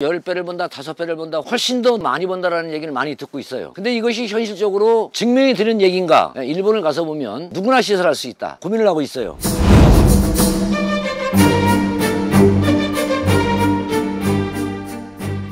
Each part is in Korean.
10배를 번다, 5배를 번다, 훨씬 더 많이 번다라는 얘기를 많이 듣고 있어요. 근데 이것이 현실적으로 증명이 되는 얘기인가? 일본을 가서 보면 누구나 시설할 수 있다. 고민을 하고 있어요.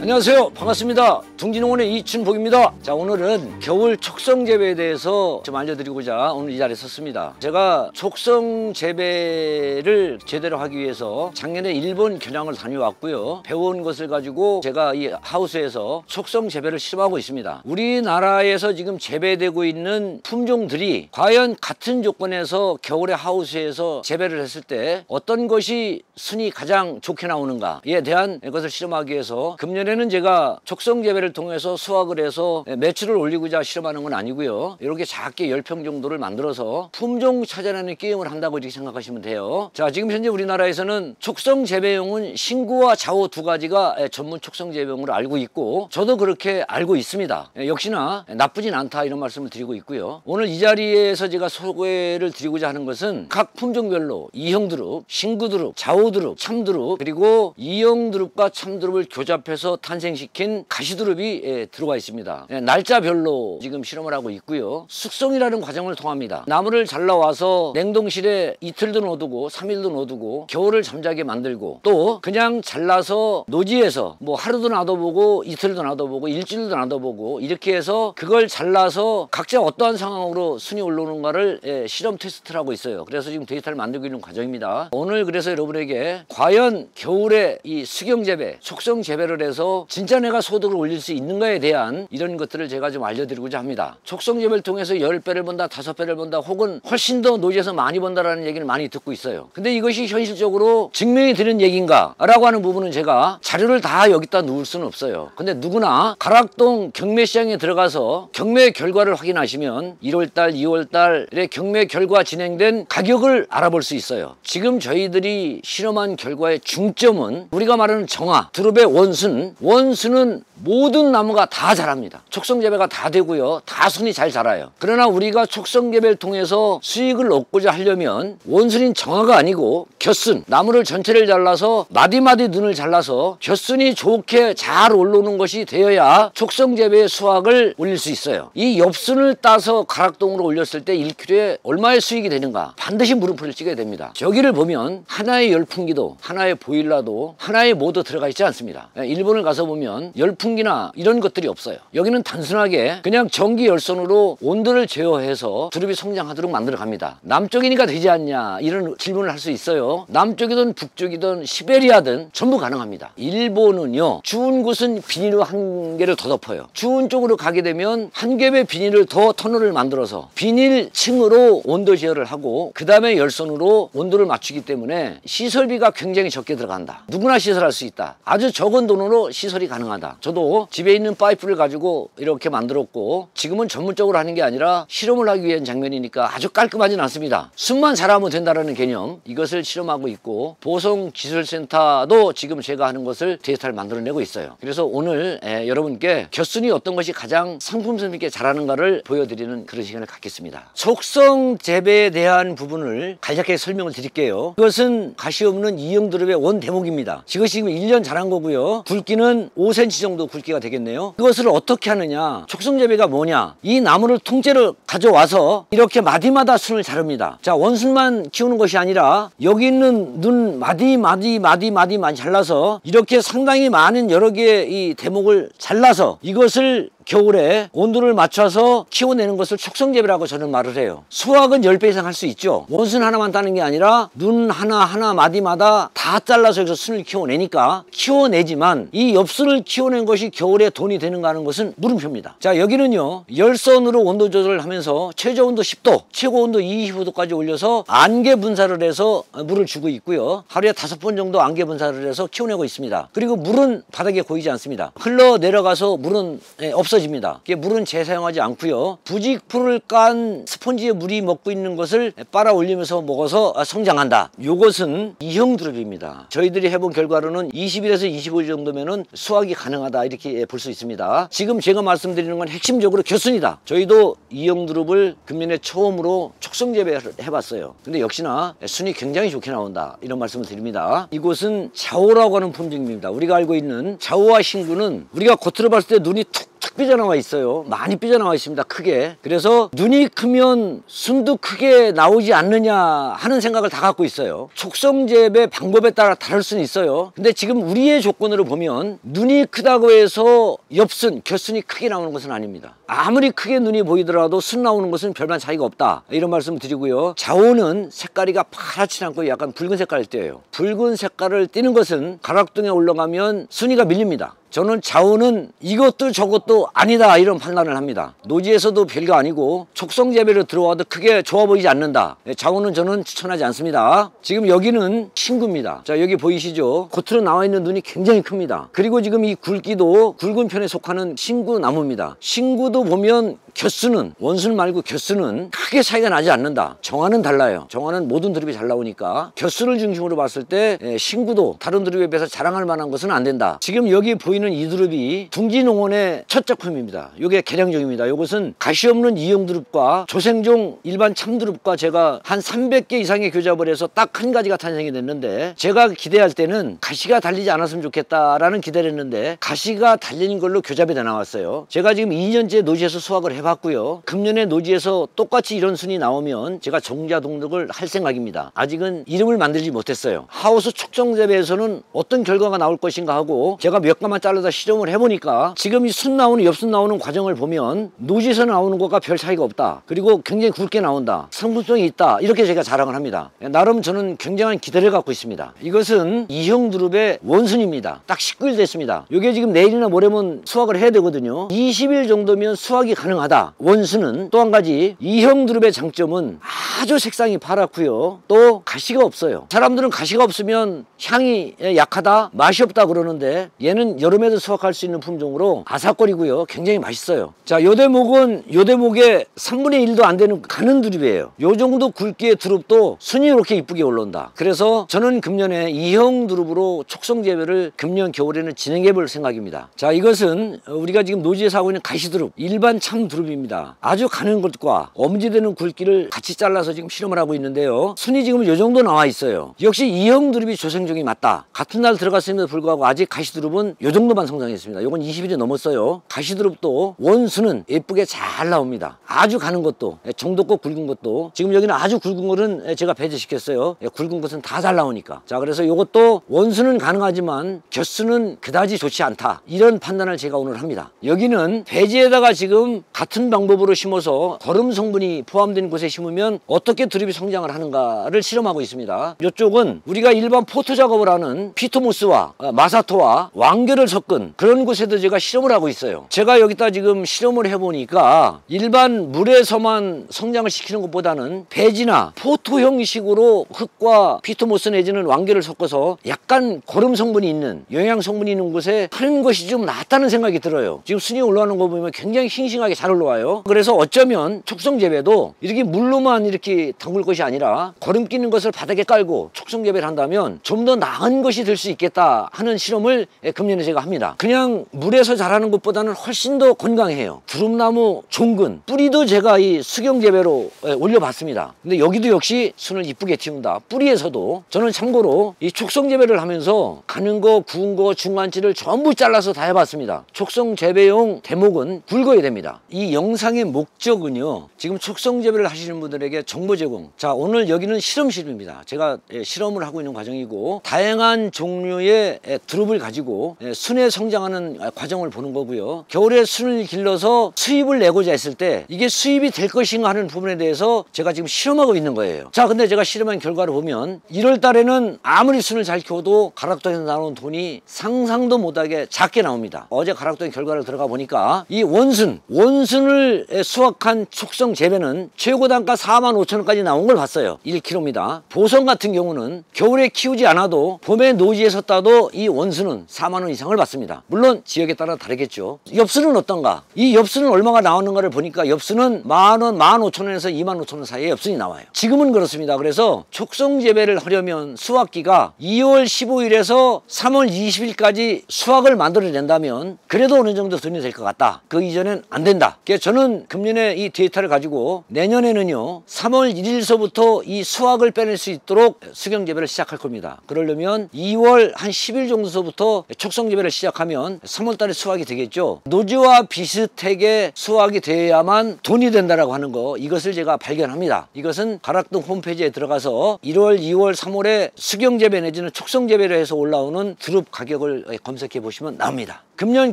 안녕하세요. 반갑습니다. 둥지농원의 이춘복입니다. 자, 오늘은 겨울 촉성재배에 대해서 좀 알려드리고자 오늘 이 자리에 섰습니다. 제가 촉성재배를 제대로 하기 위해서 작년에 일본 겨냥을 다녀왔고요. 배운 것을 가지고 제가 이 하우스에서 촉성재배를 실험하고 있습니다. 우리나라에서 지금 재배되고 있는 품종들이 과연 같은 조건에서 겨울에 하우스에서 재배를 했을 때 어떤 것이 순이 가장 좋게 나오는가에 대한 것을 실험하기 위해서 금년에는 제가 촉성재배를 통해서 수확을 해서 매출을 올리고자 실험하는 건 아니고요. 이렇게 작게 10평 정도를 만들어서 품종 찾아내는 게임을 한다고 이렇게 생각하시면 돼요. 자, 지금 현재 우리나라에서는 촉성재배용은 신구와 자오 두 가지가 전문 촉성재배용으로 알고 있고 저도 그렇게 알고 있습니다. 역시나 나쁘진 않다 이런 말씀을 드리고 있고요. 오늘 이 자리에서 제가 소개를 드리고자 하는 것은 각 품종별로 이형두릅, 신구두릅, 자오두릅, 참두릅 그리고 이형두릅과 참두릅을 교잡해서 탄생시킨 가시두릅이 들어가 있습니다. 날짜별로 지금 실험을 하고 있고요. 숙성이라는 과정을 통합니다. 나무를 잘라와서 냉동실에 이틀도 놔두고 3일도 놔두고 겨울을 잠자게 만들고 또 그냥 잘라서 노지에서 뭐 하루도 놔둬보고 이틀도 놔둬보고 일주일도 놔둬보고 이렇게 해서 그걸 잘라서 각자 어떠한 상황으로 순이 올라오는가를 실험 테스트를 하고 있어요. 그래서 지금 데이터를 만들고 있는 과정입니다. 오늘 그래서 여러분에게 과연 겨울에 이 수경재배, 촉성재배를 해서 진짜 내가 소득을 올릴 수 있는가에 대한 이런 것들을 제가 좀 알려드리고자 합니다. 촉성재배를 통해서 10배를 번다, 5배를 번다 혹은 훨씬 더 노지에서 많이 번다라는 얘기를 많이 듣고 있어요. 근데 이것이 현실적으로 증명이 되는 얘기인가 라고 하는 부분은 제가 자료를 다 여기다 놓을 수는 없어요. 근데 누구나 가락동 경매시장에 들어가서 경매 결과를 확인하시면 1월달, 2월달에 경매 결과 진행된 가격을 알아볼 수 있어요. 지금 저희들이 실험한 결과의 중점은 우리가 말하는 정화, 두릅의 원순, 원수는 모든 나무가 다 자랍니다. 촉성재배가 다 되고요. 다 순이 잘 자라요. 그러나 우리가 촉성재배를 통해서 수익을 얻고자 하려면 원순인 정화가 아니고 곁순, 나무를 전체를 잘라서 마디마디 눈을 잘라서 곁순이 좋게 잘 올라오는 것이 되어야 촉성재배의 수확을 올릴 수 있어요. 이 엽순을 따서 가락동으로 올렸을 때 1kg에 얼마의 수익이 되는가 반드시 물음표를 찍어야 됩니다. 여기를 보면 하나의 열풍기도, 하나의 보일러도, 하나의 모도 들어가 있지 않습니다. 일본을 가서 보면 열풍기나 이런 것들이 없어요. 여기는 단순하게 그냥 전기 열선으로 온도를 제어해서 두릅이 성장하도록 만들어 갑니다. 남쪽이니까 되지 않냐 이런 질문을 할 수 있어요. 남쪽이든 북쪽이든 시베리아든 전부 가능합니다. 일본은요 추운 곳은 비닐로 한 개를 더 덮어요. 추운 쪽으로 가게 되면 한 겹의 비닐을 더 터널을 만들어서 비닐층으로 온도 제어를 하고 그 다음에 열선으로 온도를 맞추기 때문에 시설비가 굉장히 적게 들어간다. 누구나 시설할 수 있다. 아주 적은 돈으로 시설이 가능하다. 저도 집에 있는 파이프를 가지고 이렇게 만들었고 지금은 전문적으로 하는 게 아니라 실험을 하기 위한 장면이니까 아주 깔끔하진 않습니다. 숨만 잘하면 된다는 개념 이것을 실험하고 있고 보성기술센터도 지금 제가 하는 것을 데이터를 만들어내고 있어요. 그래서 오늘 여러분께 곁순이 어떤 것이 가장 상품성 있게 잘하는가를 보여드리는 그런 시간을 갖겠습니다. 촉성재배에 대한 부분을 간략하게 설명을 드릴게요. 그것은 가시 없는 이형두릅의 원 대목입니다. 지금 1년 자란 거고요. 굵기는 5cm 정도 굵기가 되겠네요. 그것을 어떻게 하느냐, 촉성재배가 뭐냐, 이 나무를 통째로 가져와서 이렇게 마디마다 순을 자릅니다. 자, 원순만 키우는 것이 아니라 여기 있는 눈 마디마디만 잘라서 이렇게 상당히 많은 여러 개의 이 대목을 잘라서 이것을 겨울에 온도를 맞춰서 키워내는 것을 촉성재배라고 저는 말을 해요. 수확은 10배 이상 할 수 있죠. 원순 하나만 따는 게 아니라 눈 하나하나 마디마다 다 잘라서 여기서 순을 키워내니까 키워내지만 이 엽순을 키워낸 것이 겨울에 돈이 되는가 하는 것은 물음표입니다. 자, 여기는요 열선으로 온도 조절을 하면서 최저온도 10도, 최고온도 25도까지 올려서 안개 분사를 해서 물을 주고 있고요. 하루에 5번 정도 안개 분사를 해서 키워내고 있습니다. 그리고 물은 바닥에 고이지 않습니다. 흘러 내려가서 물은 없어집니다. 없어집니다. 이게 물은 재사용하지 않고요. 부직포를 깐 스펀지에 물이 먹고 있는 것을 빨아 올리면서 먹어서 성장한다. 요것은 이형두릅입니다. 저희들이 해본 결과로는 20일에서 25일 정도면은 수확이 가능하다 이렇게 볼 수 있습니다. 지금 제가 말씀드리는 건 핵심적으로 곁순이다. 저희도 이형두릅을 금년에 처음으로 촉성 재배를 해봤어요. 근데 역시나 순이 굉장히 좋게 나온다 이런 말씀을 드립니다. 이곳은 자오라고 하는 품종입니다. 우리가 알고 있는 자오와 신구는 우리가 겉으로 봤을 때 눈이 툭툭 삐져나와 있어요. 많이 삐져나와 있습니다. 크게. 그래서 눈이 크면 순도 크게 나오지 않느냐 하는 생각을 다 갖고 있어요. 촉성 재배 방법에 따라 다를 수는 있어요. 근데 지금 우리의 조건으로 보면 눈이 크다고 해서 엽순, 곁순이 크게 나오는 것은 아닙니다. 아무리 크게 눈이 보이더라도 순 나오는 것은 별반 차이가 없다 이런 말씀 드리고요. 자오는 색깔이가 파랗지 않고 약간 붉은 색깔을 띄어요. 붉은 색깔을 띄는 것은 가락동에 올라가면 순위가 밀립니다. 저는 자오는 이것도 저것도 아니다 이런 판단을 합니다. 노지에서도 별거 아니고 촉성 재배로 들어와도 크게 좋아 보이지 않는다. 자오는 저는 추천하지 않습니다. 지금 여기는 신구입니다. 자, 여기 보이시죠? 겉으로 나와 있는 눈이 굉장히 큽니다. 그리고 지금 이 굵기도 굵은 편에 속하는 신구 나무입니다. 신구도 보면 곁수는 원순 말고 곁수는 크게 차이가 나지 않는다. 정화는 달라요. 정화는 모든 드립이 잘 나오니까 곁수를 중심으로 봤을 때 신구도 다른 드립에 비해서 자랑할 만한 것은 안 된다. 지금 여기 보이는 이 두릅이 둥지농원의 첫 작품입니다. 이게 개량종입니다. 이것은 가시 없는 이형두릅과 조생종 일반 참두릅과 제가 한 300개 이상의 교잡을 해서 딱 한 가지가 탄생이 됐는데 제가 기대할 때는 가시가 달리지 않았으면 좋겠다라는 기대를 했는데 가시가 달리는 걸로 교잡이 다 나왔어요. 제가 지금 2년째 노지에서 수확을 해봤고요. 금년에 노지에서 똑같이 이런 순이 나오면 제가 정자동독을 할 생각입니다. 아직은 이름을 만들지 못했어요. 하우스 촉정재배에서는 어떤 결과가 나올 것인가 하고 제가 몇 가만 자르다 실험을 해보니까 지금 이 순 나오는 엽순 나오는 과정을 보면 노지에서 나오는 것과 별 차이가 없다. 그리고 굉장히 굵게 나온다. 성분성이 있다. 이렇게 제가 자랑을 합니다. 나름 저는 굉장한 기대를 갖고 있습니다. 이것은 이형두릅의 원순입니다. 딱 19일 됐습니다. 이게 지금 내일이나 모레면 수확을 해야 되거든요. 20일 정도면 수확이 가능하다. 원수는 또 한 가지 이형두릅의 장점은 아주 색상이 파랗고요. 또 가시가 없어요. 사람들은 가시가 없으면 향이 약하다, 맛이 없다 그러는데 얘는 여름에도 수확할 수 있는 품종으로 아삭거리고요. 굉장히 맛있어요. 자, 요 대목은 요 대목의 3분의 1도 안 되는 가는 두릅이에요. 요 정도 굵기의 두릅도 순이 이렇게 이쁘게 올라온다. 그래서 저는 금년에 이형두릅으로 촉성 재배를 금년 겨울에는 진행해 볼 생각입니다. 자, 이것은 우리가 지금 노지에서 하고 있는 가시두릅 일반 참두릅 입니다. 아주 가는 것과 엄지되는 굵기를 같이 잘라서 지금 실험을 하고 있는데요. 순이 지금 요 정도 나와 있어요. 역시 이형두릅이 조생종이 맞다. 같은 날 들어갔음에도 불구하고 아직 가시두릅은 요 정도만 성장했습니다. 요건 20일이 넘었어요. 가시두릅도 원순은 예쁘게 잘 나옵니다. 아주 가는 것도 정도고 굵은 것도 지금 여기는 아주 굵은 것은 제가 배제시켰어요. 굵은 것은 다 잘 나오니까. 자, 그래서 요것도 원순은 가능하지만 곁순은 그다지 좋지 않다. 이런 판단을 제가 오늘 합니다. 여기는 배지에다가 지금 같은 방법으로 심어서 거름 성분이 포함된 곳에 심으면 어떻게 두릅이 성장을 하는가를 실험하고 있습니다. 이쪽은 우리가 일반 포토 작업을 하는 피토모스와 마사토와 왕겨를 섞은 그런 곳에도 제가 실험을 하고 있어요. 제가 여기다 지금 실험을 해보니까 일반 물에서만 성장을 시키는 것보다는 배지나 포토 형식으로 흙과 피토모스 내지는 왕겨를 섞어서 약간 거름 성분이 있는 영양 성분이 있는 곳에 하는 것이 좀 낫다는 생각이 들어요. 지금 순이 올라오는 거 보면 굉장히 싱싱하게 잘 올라와요. 그래서 어쩌면 촉성재배도 이렇게 물로만 이렇게 담글 것이 아니라 거름 끼는 것을 바닥에 깔고 촉성재배를 한다면 좀 더 나은 것이 될 수 있겠다 하는 실험을 금년에 제가 합니다. 그냥 물에서 자라는 것보다는 훨씬 더 건강해요. 두릅나무 종근 뿌리도 제가 이 수경재배로 올려봤습니다. 근데 여기도 역시 순을 이쁘게 틔운다. 뿌리에서도 저는 참고로 이 촉성재배를 하면서 가는 거 구운 거 중간치를 전부 잘라서 다 해봤습니다. 촉성재배용 대목은 굵어야 됩니다. 이 영상의 목적은요, 지금 촉성 재배를 하시는 분들에게 정보 제공. 자, 오늘 여기는 실험실입니다. 제가 실험을 하고 있는 과정이고 다양한 종류의 두릅을 가지고 순에 성장하는 과정을 보는 거고요. 겨울에 순을 길러서 수입을 내고자 했을 때 이게 수입이 될 것인가 하는 부분에 대해서 제가 지금 실험하고 있는 거예요. 자, 근데 제가 실험한 결과를 보면 1월 달에는 아무리 순을 잘 키워도 가락동에서 나오는 돈이 상상도 못하게 작게 나옵니다. 어제 가락동 결과를 들어가 보니까 이 원순을 수확한 촉성 재배는 최고 단가 45,000원까지 나온 걸 봤어요. 1kg입니다. 보성 같은 경우는 겨울에 키우지 않아도 봄에 노지에서 따도 이 원순은 40,000원 이상을 맞습니다. 물론 지역에 따라 다르겠죠. 엽수는 어떤가? 이 엽수는 얼마가 나오는가를 보니까 엽수는 10,000원, 15,000원에서 25,000원 사이에 엽순이 나와요. 지금은 그렇습니다. 그래서 촉성 재배를 하려면 수확기가 2월 15일에서 3월 20일까지 수확을 만들어낸다면 그래도 어느 정도 돈이 될 것 같다. 그 이전엔 안 된다. 그래서 저는 금년에 이 데이터를 가지고 내년에는요 3월 1일서부터 이 수확을 빼낼 수 있도록 수경 재배를 시작할 겁니다. 그러려면 2월 한 10일 정도서부터 촉성 재배를 시작하면 3월달에 수확이 되겠죠. 노지와 비슷하게 수확이 돼야만 돈이 된다라고 하는 거, 이것을 제가 발견합니다. 이것은 가락동 홈페이지에 들어가서 1월, 2월, 3월에 수경 재배 내지는 촉성 재배로 해서 올라오는 두릅 가격을 검색해 보시면 나옵니다. 금년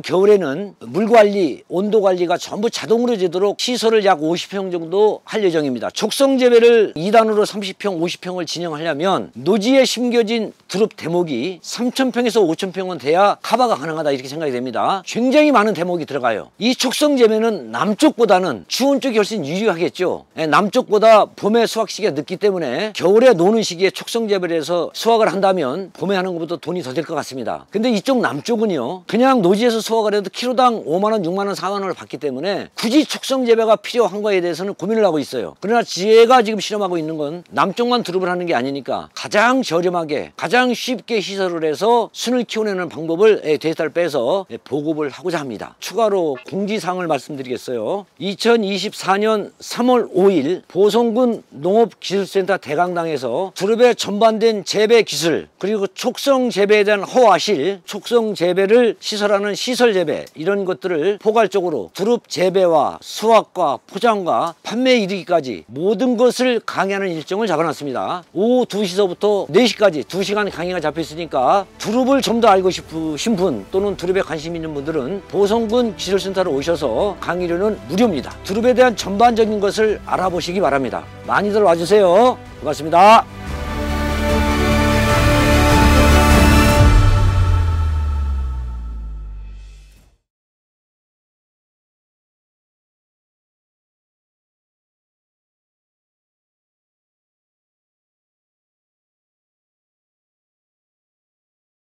겨울에는 물관리, 온도관리가 전부 자동으로 되도록 시설을 약 50평 정도 할 예정입니다. 촉성재배를 2단으로 30평, 50평을 진행하려면 노지에 심겨진 두릅 대목이 3,000평에서 5,000평은 돼야 커버가 가능하다, 이렇게 생각이 됩니다. 굉장히 많은 대목이 들어가요. 이 촉성재배는 남쪽보다는 추운 쪽이 훨씬 유리하겠죠. 남쪽보다 봄에 수확 시기가 늦기 때문에 겨울에 노는 시기에 촉성재배를 해서 수확을 한다면 봄에 하는 것보다 돈이 더 될 것 같습니다. 근데 이쪽 남쪽은요 그냥 노지에서 수확을 해도 키로당 5만원, 6만원, 4만원을 받기 때문에 굳이 촉성 재배가 필요한 거에 대해서는 고민을 하고 있어요. 그러나 제가 지금 실험하고 있는 건 남쪽만 두릅을 하는 게 아니니까 가장 저렴하게 가장 쉽게 시설을 해서 순을 키워내는 방법을 데이터를 빼서 보급을 하고자 합니다. 추가로 공지사항을 말씀드리겠어요. 2024년 3월 5일 보성군 농업기술센터 대강당에서 두릅에 전반된 재배 기술 그리고 촉성 재배에 대한 허화실, 촉성 재배를 시설하는 시설 재배 이런 것들을 포괄적으로 두릅 재배와 수확과 포장과 판매 이르기까지 모든 것을 강의하는 일정을 잡아놨습니다. 오후 2시서부터 4시까지 2시간 강의가 잡혀있으니까 두릅을 좀 더 알고 싶으신 분 또는 두릅에 관심 있는 분들은 보성군 기술센터로 오셔서 강의료는 무료입니다. 두릅에 대한 전반적인 것을 알아보시기 바랍니다. 많이들 와주세요. 고맙습니다.